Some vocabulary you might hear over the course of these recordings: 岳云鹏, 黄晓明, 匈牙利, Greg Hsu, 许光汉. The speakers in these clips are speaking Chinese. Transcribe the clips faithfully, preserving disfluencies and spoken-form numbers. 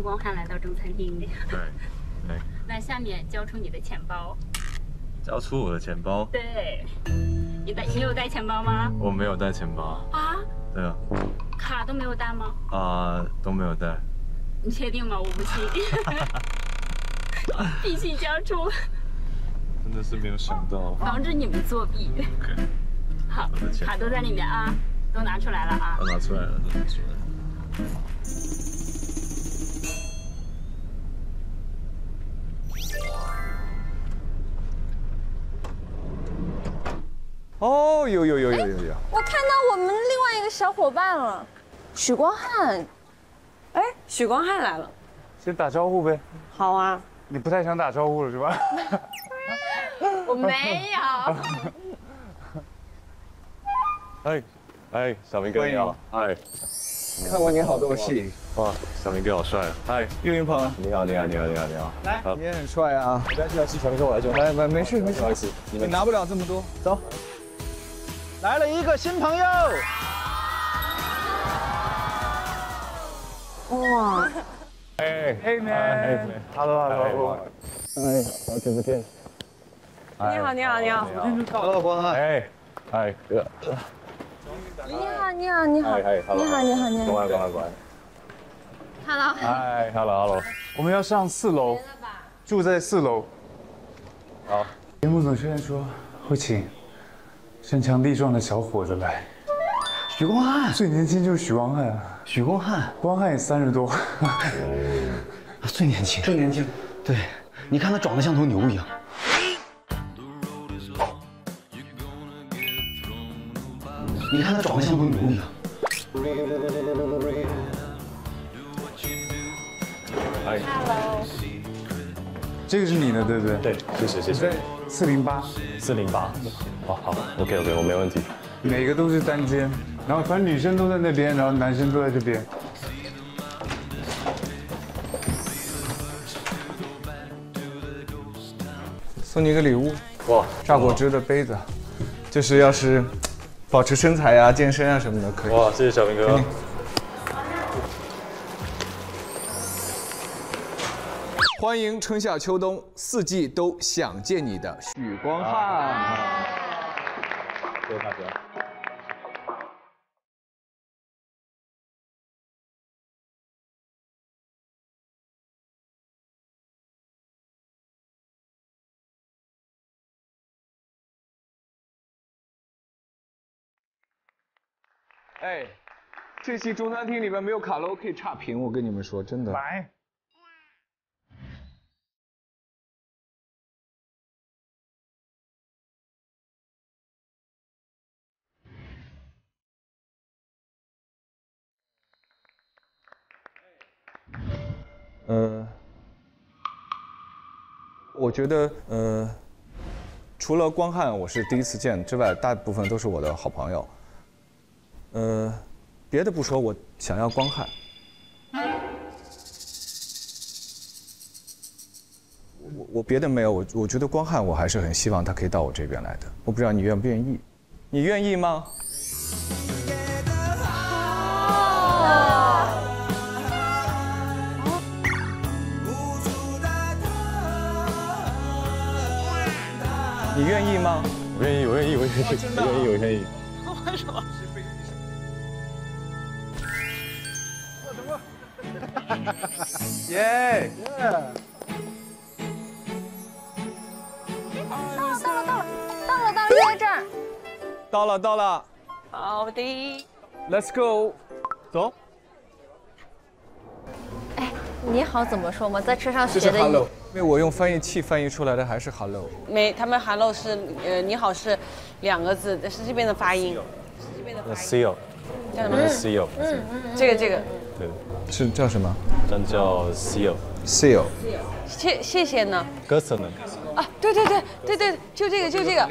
定光汉来到中餐厅。对，对。那下面交出你的钱包。交出我的钱包？对。你带？你有带钱包吗？我没有带钱包。啊？对啊。卡都没有带吗？啊，都没有带。你确定吗？我不信。必须交出。真的是没有想到。防止你们作弊。Okay. 好，卡都在里面啊，都拿出来了啊。都拿出来了，都拿出来了。 哦，有有有有有有！我看到我们另外一个小伙伴了，许光汉。哎，许光汉来了，先打招呼呗。好啊。你不太想打招呼了是吧？我没有。哎，哎，小明哥你好，哎。 看过你好多戏，哇，小明哥好帅啊！嗨，岳云鹏，你好，你好，你好，你好，你好，来，你也很帅啊！不要去要吃小明哥，我来装。来来，没事没事，不好意思，你们拿不了这么多，走。来了一个新朋友，哇，哎，嘿妹，哎 ，hello hello， 哎，好久不见。你好，你好，你好，hello 光汉，哎，哎哥。 你好，你好，你好，你好，你好，你好，你好，过来，过来，过来。Hello。嗨 ，Hello， Hello。我们要上四楼，住在四楼。好。节目总宣说会请身强力壮的小伙子来。许光汉。最年轻就是许光汉。许光汉。光汉也三十多。最年轻。最年轻。对，你看他长得像头牛一样。 你看他长得像头牛一样。哎 ，Hello， 这个是你的对不对？对，谢谢谢谢。四零八，四零八。好好 ，OK OK， 我没问题。每个都是单间，然后反正女生都在那边，然后男生都在这边。送你一个礼物，哇，榨果汁的杯子，就是要是。 保持身材啊，健身啊什么的可以。哇，谢谢小明哥。欢迎春夏秋冬四季都想见你的许光汉。啊、谢谢大家。哎，这期中餐厅里边没有卡拉 OK 差评，我跟你们说，真的。来。呃，我觉得，呃，除了光汉我是第一次见之外，大部分都是我的好朋友。 呃，别的不说，我想要光汉。我我别的没有，我我觉得光汉我还是很希望他可以到我这边来的。我不知道你愿不愿意，你愿意吗？啊、你愿意吗？我愿意，我愿意，我愿意，我愿意，我愿意。我说。 耶！到了到了到了到了到了，就在这儿。到了到了。好的。Let's go， 走。哎，你好怎么说吗？在车上学的。这是 hello， 因为我用翻译器翻译出来的还是 hello。没，他们 hello 是呃你好是两个字，是这边的发音。是这边的发音。See you。叫什么 ？See you。嗯嗯。这个这个。 是叫什么？咱叫 seal，seal。谢谢谢呢。Gerson 啊，对对对对对，就这个就这个。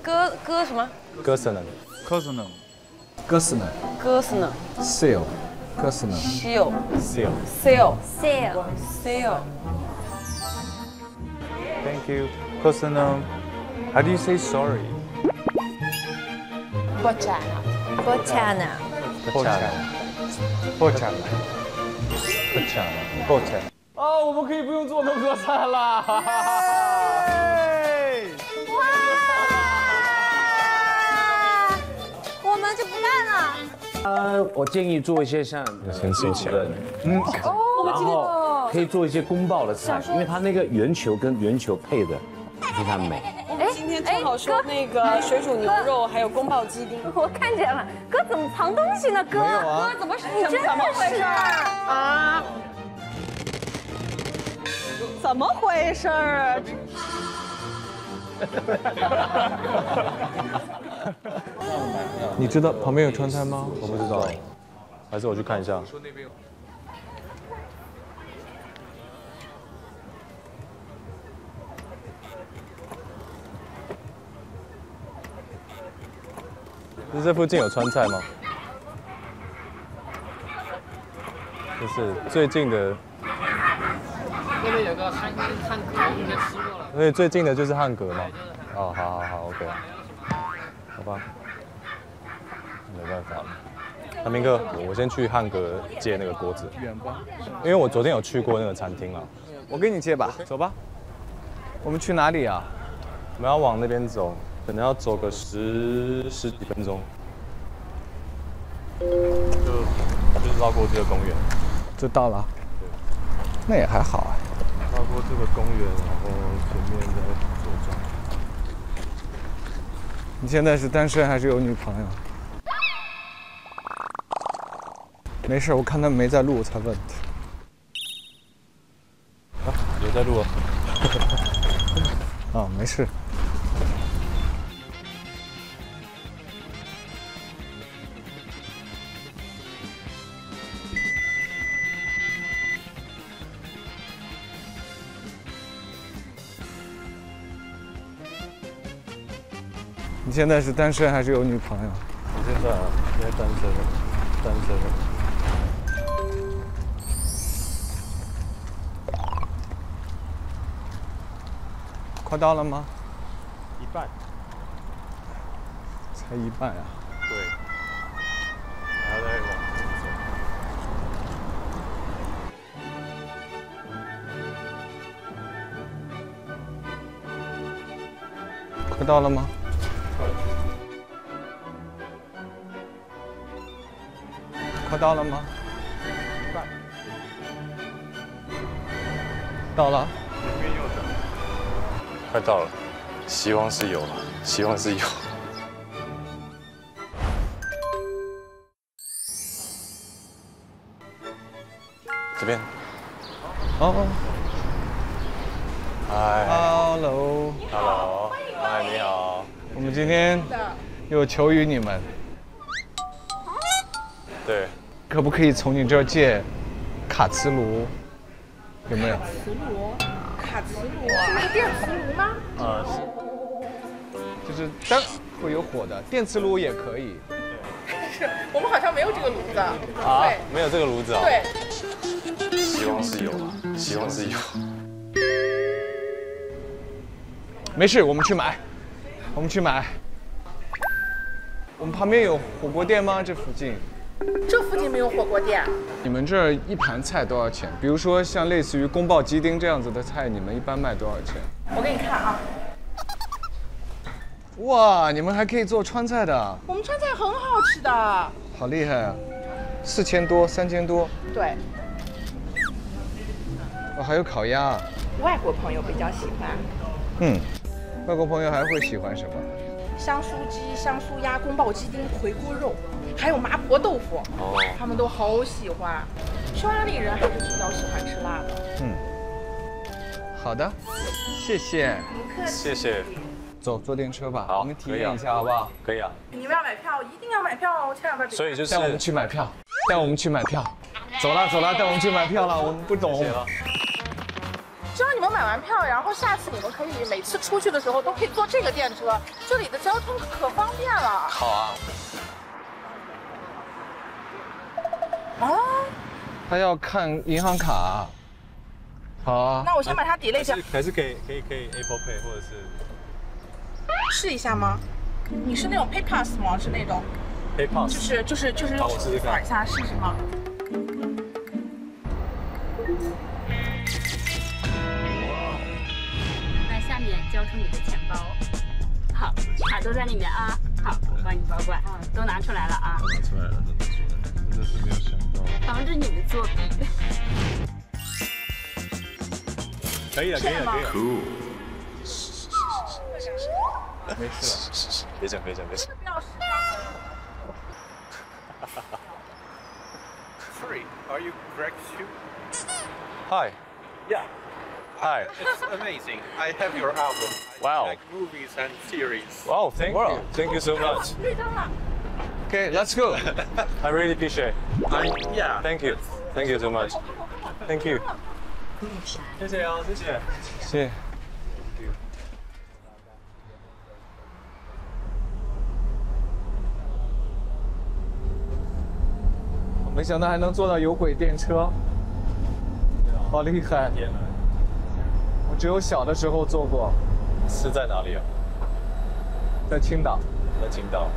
哥哥什么 ？Gerson，Gerson，Gerson，Gerson。seal，Gerson，seal，seal，seal，seal。Thank you, Gerson. How do you say sorry? Bocciana, Bocciana, Bocciana. 破产了。不强了，不够强。啊，我们可以不用做农歌赛了。哇！我们就不干了。呃，我建议做一些像陈思强，嗯，然后可以做一些宫爆的菜，因为它那个圆球跟圆球配的非常美。 今天正好说那个水煮牛肉，还有宫爆鸡丁。我看见了，哥怎么藏东西呢？哥，哥怎么是你真的回事啊？怎么回事儿？你知道旁边有窗台吗？我不知道，还是我去看一下。 你这附近有川菜吗？就是最近的。那边有个汉汉格，我们吃过了。所以最近的就是汉格嘛。哦，好好好 ，OK。好吧，没办法了。大明哥，我先去汉格借那个锅子，因为我昨天有去过那个餐厅了。我给你借吧，走吧。我们去哪里啊？我们要往那边走。 可能要走个十十几分钟，就就是绕过这个公园，就到了。对，那也还好啊。绕过这个公园，然后前面再左转。你现在是单身还是有女朋友？没事，我看他没在录，我才问的。啊，有在录啊。啊，没事。 你现在是单身还是有女朋友？我现在啊，现在单身，单身。快到了吗？一半。才一半啊。对。还在往前走。快到了吗？ 快到了吗？到了。快到了，希望是有了，希望是有。这边。哦。嗨。Hello。Hello。嗨，你好。我们今天有求于你们。对。 可不可以从你这儿借卡磁炉？有没有？卡磁炉，卡磁炉是电磁炉吗？呃，就是灯会有火的，电磁炉也可以。是我们好像没有这个炉子啊，没有这个炉子啊。对，希望是有，希望是有。没事，我们去买，我们去买。我们旁边有火锅店吗？这附近？ 这附近没有火锅店、啊。你们这儿一盘菜多少钱？比如说像类似于宫爆鸡丁这样子的菜，你们一般卖多少钱？我给你看啊。哇，你们还可以做川菜的。我们川菜很好吃的。好厉害啊！四千多，三千多。对。哦，还有烤鸭。外国朋友比较喜欢。嗯，外国朋友还会喜欢什么？香酥鸡、香酥鸭、宫爆鸡丁、回锅肉。 还有麻婆豆腐，哦、他们都好喜欢。匈牙利人还是比较喜欢吃辣的。嗯，好的，谢谢，不客气，谢谢。走，坐电车吧。好，我们体验一下，好不好？可以啊。你们要买票，一定要买票哦！我前两天所以就是带我们去买票，带我们去买票。走啦走啦，带我们去买票啦！我们不懂。只要你们买完票，然后下次你们可以每次出去的时候都可以坐这个电车，这里的交通可方便了。好啊。 啊，他要看银行卡、啊，好啊。那我先把它 delete 一下。还是可以可以可以 Apple Pay 或者是试一下吗？你是那种 PayPass 吗？是那种 PayPass， 就是就是就是，就是、我试试看，一下试试吗？交出你的钱包。好，卡都在里面啊。好，我帮你保管。啊，都拿出来了啊。都拿出来了，都拿出来了。真的是没有想到。防止你们作弊。可以了，可以了，可以了。Cool。没事了，别整，别整，别整。表示。Sorry, are you Greg Hsu? Hi. Yeah. Hi. It's amazing. I have your album. Wow. I like movies and series. Wow, thank wow. you. Thank you so much. Okay, let's go. I really appreciate it. I, yeah. Thank you. Thank you so much. Thank you. Thank you. Thank you. 没想到还能坐到有轨电车，好厉害！我只有小的时候坐过。是在哪里啊？在青岛。在青岛。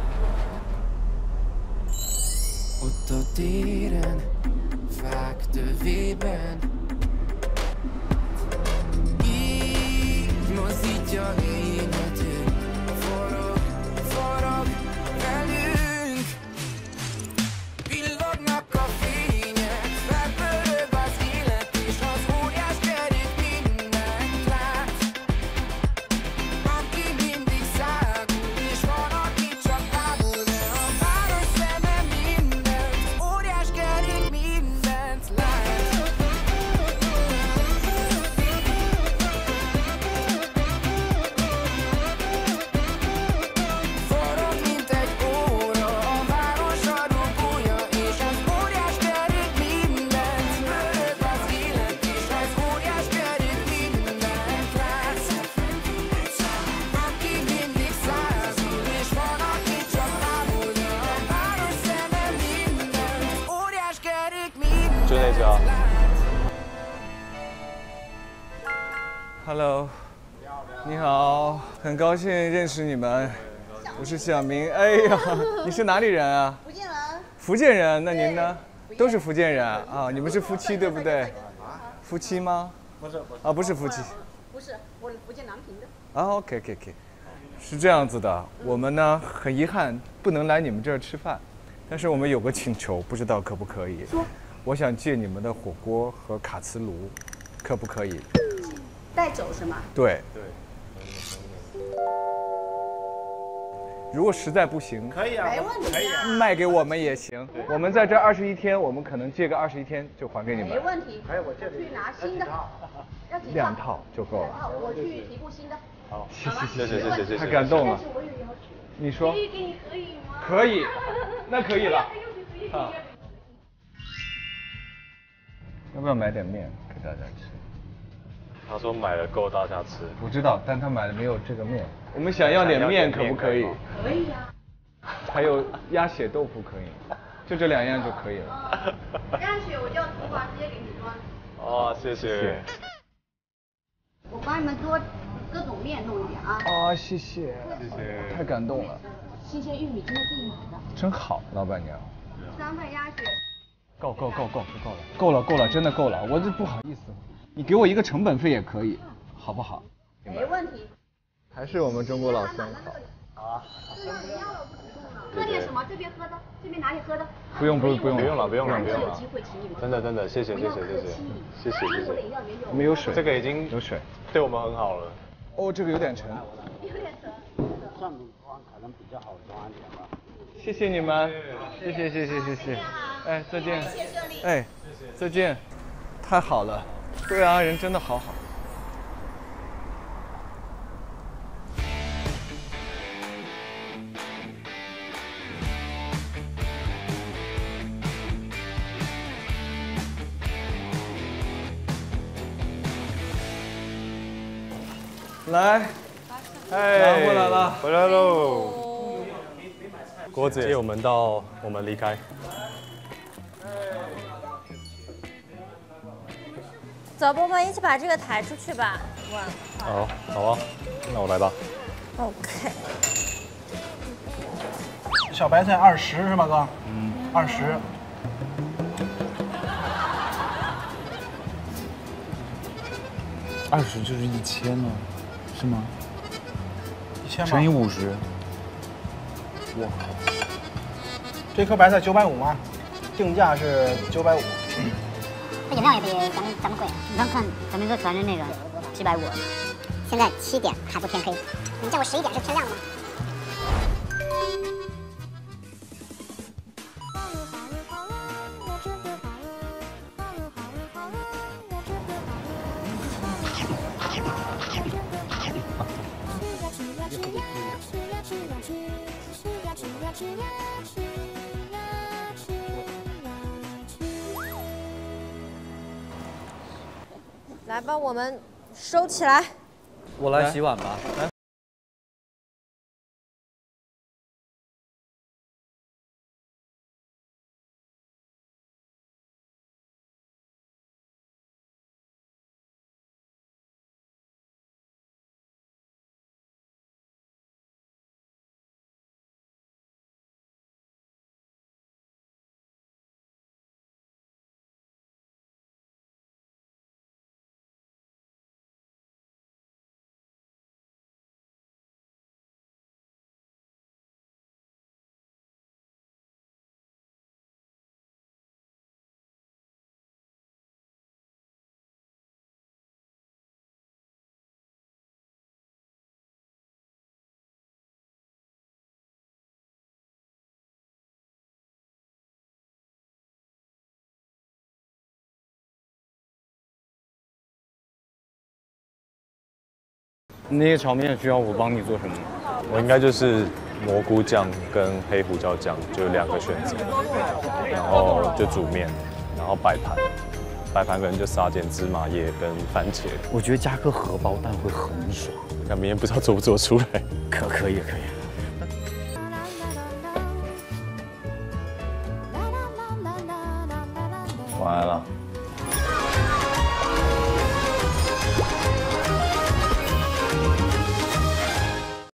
Hello， 你好，很高兴认识你们，我是小明。哎呀，你是哪里人啊？福建人。福建人，那您呢？都是福建人啊？你们是夫妻对不对？夫妻吗？不是，啊，不是夫妻。不是，我福建南平的。啊 ，OK OK OK， 是这样子的，我们呢很遗憾不能来你们这儿吃饭，但是我们有个请求，不知道可不可以？说，我想借你们的火锅和卡瓷炉，可不可以？ 带走是吗？对对。如果实在不行，可以啊，没问题啊，卖给我们也行。我们在这二十一天，我们可能借个二十一天就还给你们。没问题。还有我这里去拿新的，要几套？两套就够了。好，我去提供新的。好，谢谢谢谢谢谢，太感动了。你说？可以给你合影吗？可以，那可以了。啊。要不要买点面给大家吃？ 他说买了够大家吃，我知道，但他买的没有这个面。我们想要点面，可不可以？可以啊。还有鸭血豆腐可以，就这两样就可以了。鸭血我叫厨房直接给你装。哦，谢谢。我帮你们多各种面弄一点啊。啊，谢谢，谢谢，太感动了。新鲜玉米今天自己买的，真好，老板娘。三份鸭血。够够够够够了，够了够了，真的够了，我这不好意思。 你给我一个成本费也可以，好不好？没问题。还是我们中国老乡好。啊。对呀，你要了我不主动了。喝点什么？这边喝的，这边哪里喝的？不用不用不用不用了不用了不用了。有机会请你们。真的真的，谢谢谢谢谢谢谢谢谢谢。我们有水。这个已经有水，对我们很好了。哦，这个有点沉。有点沉。上面装可能比较好装一点吧。谢谢你们，谢谢谢谢谢谢。哎，再见。谢谢顺利。哎，再见。太好了。 对啊，人真的好好。来，哎，拿过来了，回来喽。郭姐，接我们到，我们离开。 走，波波，一起把这个抬出去吧。好，好啊，那我来吧。OK。小白菜二十是吧，哥？嗯，二十。二十就是一千呢，是吗？千吧。乘以五十。我靠！这颗白菜九百五吗？定价是九百五。它饮料也比咱们咱们贵。你刚看咱们哥传的那个七百五。现在七点还不天黑，你叫我十一点是天亮吗？ 来吧，我们收起来。我来洗碗吧。来。那些炒面需要我帮你做什么？我应该就是蘑菇酱跟黑胡椒酱，就两个选择，然后就煮面，然后摆盘，摆盘可能就撒点芝麻叶跟番茄。我觉得加个荷包蛋会很爽。看明天不知道做不做出来。可可以可以。 完了。